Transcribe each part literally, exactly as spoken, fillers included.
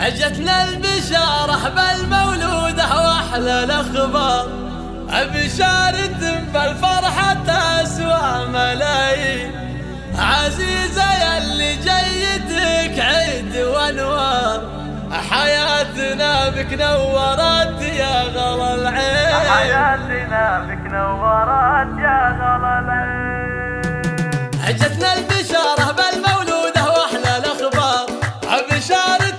اجتنا البشاره بالمولوده واحلى الاخبار، بشاره بالفرحه تسوى ملايين. عزيزه يلي جيتك عيد وانوار، حياتنا بك نورت يا غلا العين، حياتنا بك نورت يا غلا العين. اجتنا البشاره بالمولوده واحلى الاخبار، بشاره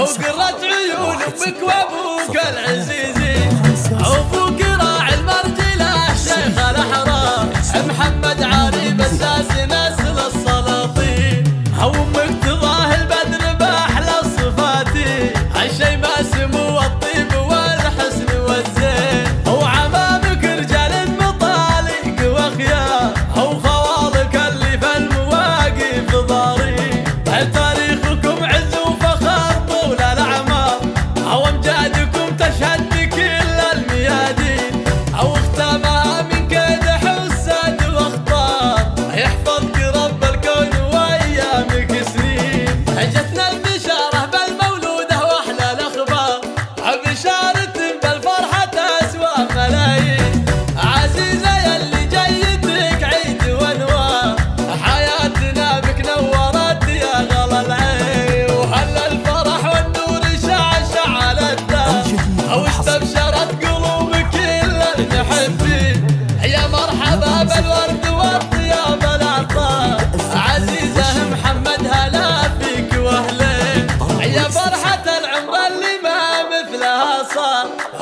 وقرت عيون امك وابوك العزيزي، ابوك راعي المرجله الشيخ الاحرار، محمد عريب الساسي نسل السلاطين، امك تضاهي البدر باحلى صفاتي، هالشي ما سمو الطيب والحسن والزين، وعمامك رجال مطالق وخيار، وخوالك اللي في المواقف ضاري، تاريخكم عز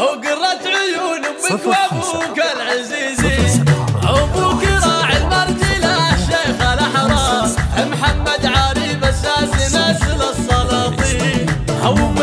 وقرت عيون امك وابوك العزيزي، ابوك راعي المرجله الشيخ الاحرار، محمد عريب الساسي نسل السلاطين.